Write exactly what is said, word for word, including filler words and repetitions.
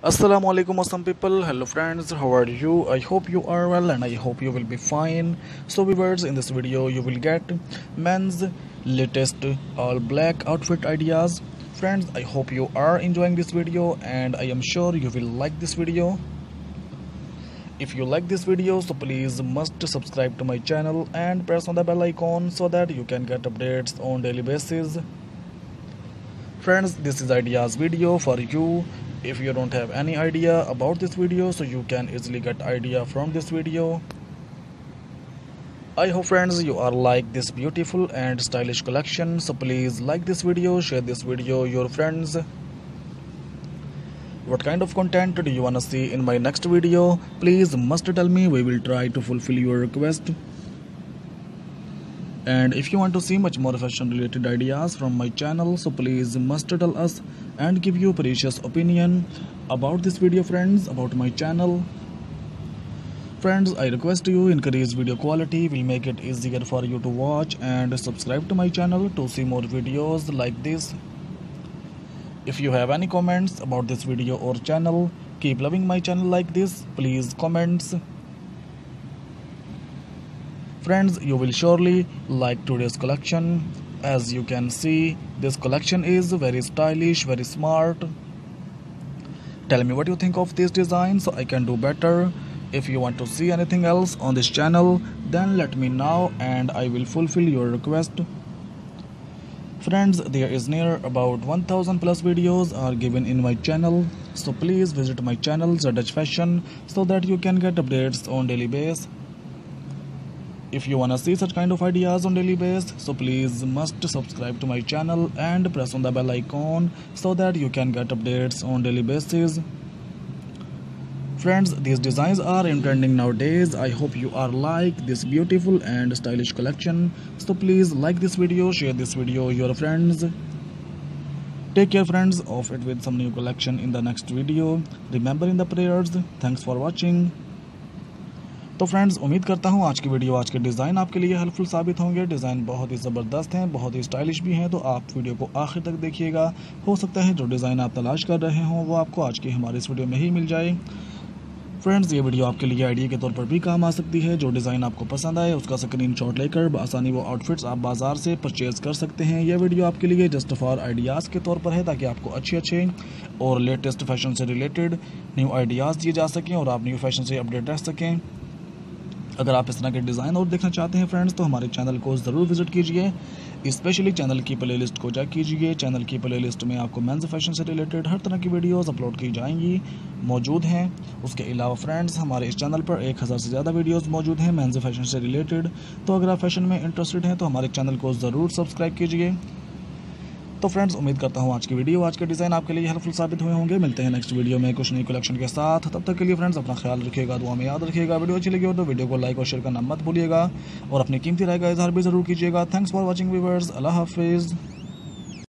Assalamualaikum awesome people, hello friends, how are you? I hope you are well and I hope you will be fine. So viewers, in this video you will get men's latest all black outfit ideas. Friends, I hope you are enjoying this video and I am sure you will like this video. If you like this video, so please must subscribe to my channel and press on the bell icon so that you can get updates on daily basis. Friends, this is ideas video for you. If you don't have any idea about this video, so you can easily get idea from this video. I hope friends you are like this beautiful and stylish collection, so please like this video, share this video your friends. What kind of content do you wanna see in my next video? Please must tell me, we will try to fulfill your request. And if you want to see much more fashion related ideas from my channel, so please must tell us and give your precious opinion about this video friends, about my channel. Friends, I request you increase video quality, will make it easier for you to watch, and subscribe to my channel to see more videos like this. If you have any comments about this video or channel, keep loving my channel like this, please comments. Friends, you will surely like today's collection. As you can see, this collection is very stylish, very smart. Tell me what you think of this design so I can do better. If you want to see anything else on this channel, then let me know and I will fulfill your request. Friends, there is near about one thousand plus videos are given in my channel, so please visit my channel Z H Fashion so that you can get updates on daily basis. If you wanna see such kind of ideas on daily basis, so please must subscribe to my channel and press on the bell icon so that you can get updates on daily basis. Friends, these designs are in trending nowadays. I hope you are like this beautiful and stylish collection. So please like this video, share this video your friends. Take care friends, off it with some new collection in the next video. Remember in the prayers. Thanks for watching. तो friends उम्मीद करता हूँ आज की video, आज के design आपके लिए हेल्पफुल साबित होंगे। डिज़ाइन बहुत ही ज़बरदस्त हैं, बहुत ही स्टाइलिश भी हैं, तो आप वीडियो को आखिर तक देखिएगा। हो सकता है जो डिज़ाइन आप तलाश कर रहे हों वो आपको आज की हमारे इस वीडियो में ही मिल जाए। फ्रेंड्स, ये वीडियो आपके लिए आइडिया के तौर पर भी काम आ सकती है। जो डिज़ाइन आपको पसंद आए उसका स्क्रीनशॉट लेकर आसानी वो आउटफिट्स आप बाजार से परचेज़ कर सकते हैं। यह वीडियो आपके लिए जस्ट फॉर आइडियाज़ के तौर पर है, ताकि आपको अच्छे अच्छे और लेटेस्ट फैशन से रिलेटेड न्यू आइडियाज़ दिए जा सकें और आप न्यू फैशन से अपडेट रह सकें। अगर आप इस तरह के डिज़ाइन और देखना चाहते हैं फ्रेंड्स, तो हमारे चैनल को ज़रूर विजिट कीजिए। स्पेशली चैनल की प्लेलिस्ट को चेक कीजिए। चैनल की प्लेलिस्ट में आपको मेंस फैशन से रिलेटेड हर तरह की वीडियोस अपलोड की जाएंगी, मौजूद हैं। उसके अलावा फ्रेंड्स, हमारे इस चैनल पर एक हज़ार से ज़्यादा वीडियोस मौजूद हैं मेंस फैशन से रिलेटेड। तो अगर आप फैशन में इंटरेस्टेड हैं तो हमारे चैनल को ज़रूर सब्सक्राइब कीजिए। तो फ्रेंड्स उम्मीद करता हूँ आज की वीडियो, आज के डिज़ाइन आपके लिए हेल्पफुल साबित हुए होंगे। मिलते हैं नेक्स्ट वीडियो में कुछ नई कलेक्शन के साथ। तब तक के लिए फ्रेंड्स अपना ख्याल रखिएगा, दुआ में याद रखिएगा। वीडियो अच्छी लगी हो तो वीडियो को लाइक और शेयर करना मत भूलिएगा और अपनी कीमती राय का इजहार भी ज़रूर कीजिएगा। थैंक्स फॉर वॉचिंग व्यूअर्स, अल्लाह हाफिज़।